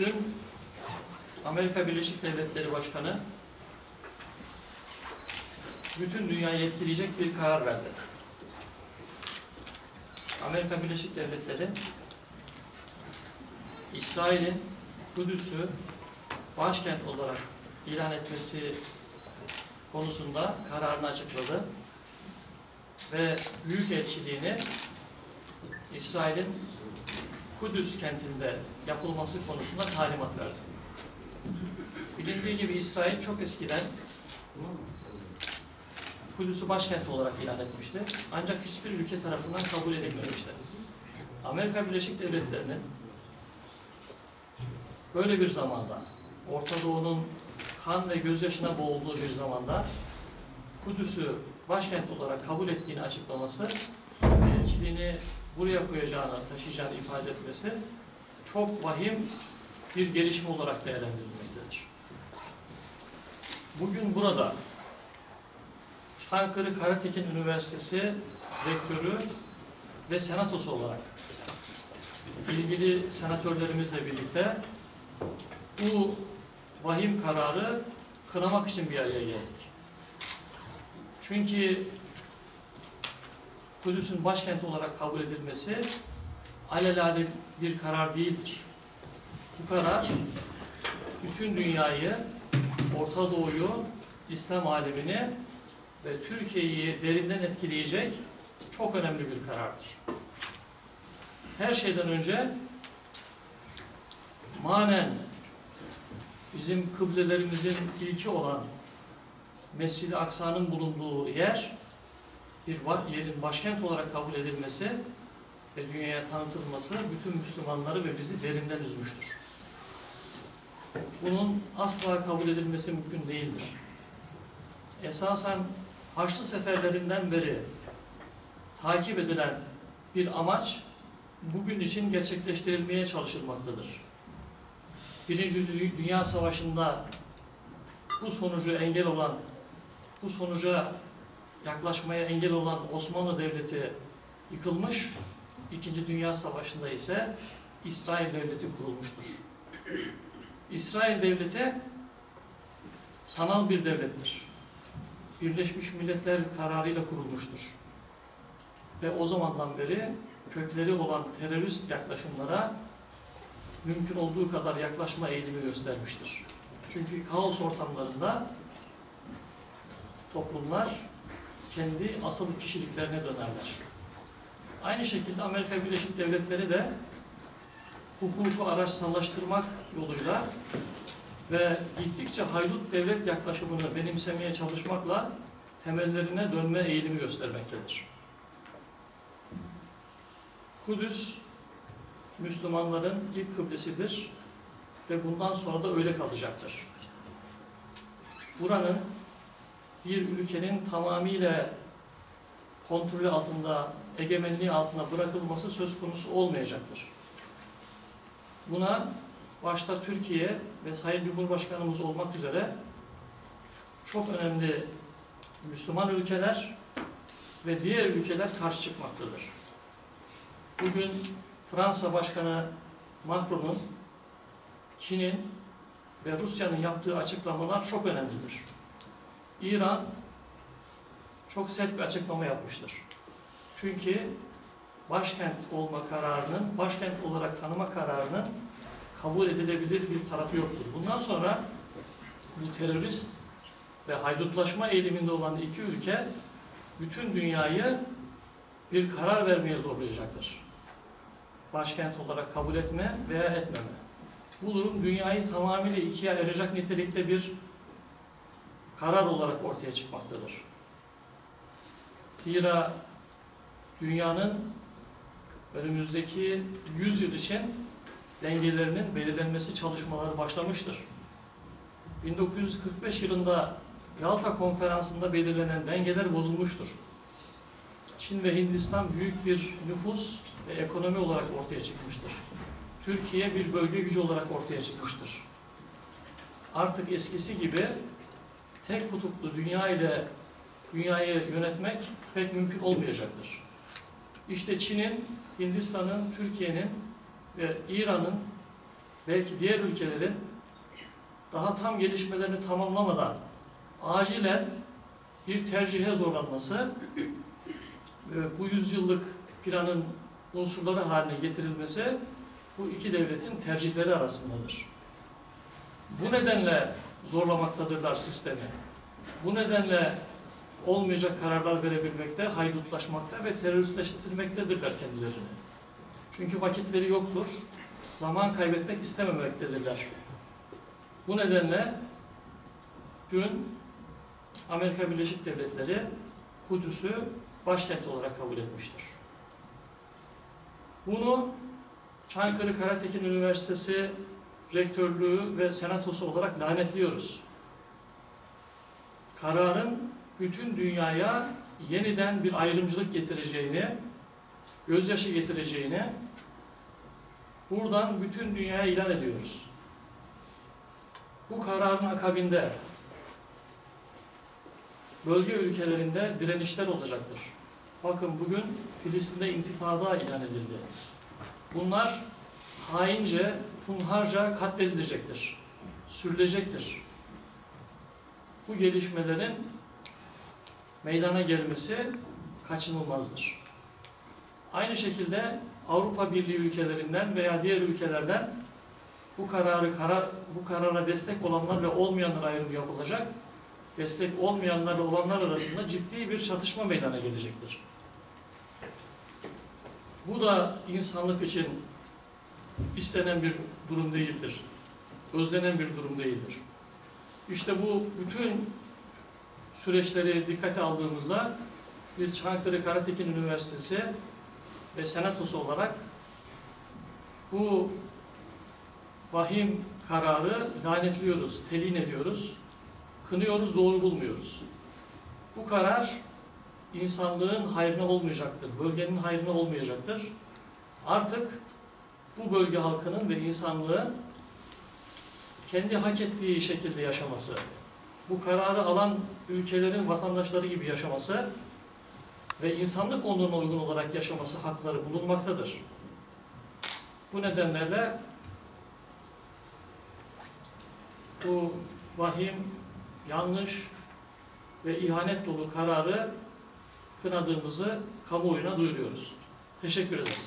dün Amerika Birleşik Devletleri Başkanı bütün dünyayı etkileyecek bir karar verdi. Amerika Birleşik Devletleri İsrail'in Kudüs'ü başkent olarak ilan etmesi konusunda kararını açıkladı ve Büyükelçiliğini İsrail'in Kudüs kentinde yapılması konusunda talimat verdi. Bilindiği gibi İsrail çok eskiden Kudüs'ü başkent olarak ilan etmişti. Ancak hiçbir ülke tarafından kabul edilmemişti. Amerika Birleşik Devletleri'nin böyle bir zamanda, Orta Doğu'nun kan ve gözyaşına boğulduğu bir zamanda Kudüs'ü başkent olarak kabul ettiğini açıklaması, elçiliğini buraya koyacağını, taşıyacağını ifade etmesi çok vahim bir gelişme olarak değerlendirilmektedir. Bugün burada Çankırı Karatekin Üniversitesi rektörü ve senatosu olarak ilgili senatörlerimizle birlikte bu vahim kararı kınamak için bir araya geldik. Çünkü Kudüs'ün başkenti olarak kabul edilmesi alelade bir karar değildir. Bu karar bütün dünyayı, Orta Doğu'yu, İslam alemini ve Türkiye'yi derinden etkileyecek çok önemli bir karardır. Her şeyden önce manen bizim kıblelerimizin ilki olan Mescid-i Aksa'nın bulunduğu yer, bir yerin başkent olarak kabul edilmesi ve dünyaya tanıtılması bütün Müslümanları ve bizi derinden üzmüştür. Bunun asla kabul edilmesi mümkün değildir. Esasen Haçlı seferlerinden beri takip edilen bir amaç bugün için gerçekleştirilmeye çalışılmaktadır. Birinci Dünya Savaşı'nda bu sonucu engel olan, bu sonuca yaklaşmaya engel olan Osmanlı Devleti yıkılmış, İkinci Dünya Savaşı'nda ise İsrail Devleti kurulmuştur. İsrail Devleti sanal bir devlettir. Birleşmiş Milletler kararıyla kurulmuştur. Ve o zamandan beri kökleri olan terörist yaklaşımlara mümkün olduğu kadar yaklaşma eğilimi göstermiştir. Çünkü kaos ortamlarında toplumlar kendi asıl kişiliklerine dönerler. Aynı şekilde Amerika Birleşik Devletleri de hukuku araçsallaştırmak yoluyla ve gittikçe haydut devlet yaklaşımını benimsemeye çalışmakla temellerine dönme eğilimi göstermektedir. Kudüs, Müslümanların ilk kıblesidir ve bundan sonra da öyle kalacaktır. Buranın bir ülkenin tamamıyla kontrolü altında, egemenliği altında bırakılması söz konusu olmayacaktır. Buna başta Türkiye ve Sayın Cumhurbaşkanımız olmak üzere çok önemli Müslüman ülkeler ve diğer ülkeler karşı çıkmaktadır. Bugün Fransa Başkanı Macron'un, Çin'in ve Rusya'nın yaptığı açıklamalar çok önemlidir. İran çok sert bir açıklama yapmıştır. Çünkü başkent olma kararının, başkent olarak tanıma kararının kabul edilebilir bir tarafı yoktur. Bundan sonra bu terörist ve haydutlaşma eğiliminde olan iki ülke bütün dünyayı bir karar vermeye zorlayacaktır. Başkent olarak kabul etme veya etmeme. Bu durum dünyayı tamamıyla ikiye ayıracak nitelikte bir karar olarak ortaya çıkmaktadır. Zira dünyanın önümüzdeki 100 yıl için dengelerinin belirlenmesi çalışmaları başlamıştır. 1945 yılında Yalta Konferansı'nda belirlenen dengeler bozulmuştur. Çin ve Hindistan büyük bir nüfus ve ekonomi olarak ortaya çıkmıştır. Türkiye bir bölge gücü olarak ortaya çıkmıştır. Artık eskisi gibi tek kutuplu dünya ile dünyayı yönetmek pek mümkün olmayacaktır. İşte Çin'in, Hindistan'ın, Türkiye'nin ve İran'ın belki diğer ülkelerin daha tam gelişmelerini tamamlamadan acilen bir tercihe zorlanması, bu yüzyıllık planın unsurları haline getirilmesi bu iki devletin tercihleri arasındadır. Bu nedenle zorlamaktadırlar sistemi. Bu nedenle olmayacak kararlar verebilmekte, haydutlaşmakta ve teröristleştirmektedirler kendilerini. Çünkü vakitleri yoktur, zaman kaybetmek istememektedirler. Bu nedenle dün Amerika Birleşik Devletleri Kudüs'ü başkent olarak kabul etmiştir. Bunu Çankırı Karatekin Üniversitesi Rektörlüğü ve Senatosu olarak lanetliyoruz. Kararın bütün dünyaya yeniden bir ayrımcılık getireceğini, gözyaşı getireceğini buradan bütün dünyaya ilan ediyoruz. Bu kararın akabinde bölge ülkelerinde direnişler olacaktır. Bakın bugün Filistin'de intifada ilan edildi. Bunlar haince, hunharca katledilecektir, sürülecektir. Bu gelişmelerin meydana gelmesi kaçınılmazdır. Aynı şekilde Avrupa Birliği ülkelerinden veya diğer ülkelerden bu karara destek olanlar ve olmayanlar ayrımı yapılacak. Destek olmayanlar ve olanlar arasında ciddi bir çatışma meydana gelecektir. Bu da insanlık için istenen bir durum değildir. Özlenen bir durum değildir. İşte bu bütün süreçleri dikkate aldığımızda biz Çankırı Karatekin Üniversitesi ve Senatosu olarak bu vahim kararı lanetliyoruz, telin ediyoruz, kınıyoruz, doğru bulmuyoruz. Bu karar insanlığın hayrına olmayacaktır, bölgenin hayrına olmayacaktır. Artık bu bölge halkının ve insanlığın kendi hak ettiği şekilde yaşaması, bu kararı alan ülkelerin vatandaşları gibi yaşaması ve insanlık onuruna uygun olarak yaşaması hakları bulunmaktadır. Bu nedenlerle bu vahim, yanlış ve ihanet dolu kararı kınadığımızı kamuoyuna duyuruyoruz. Teşekkür ederim.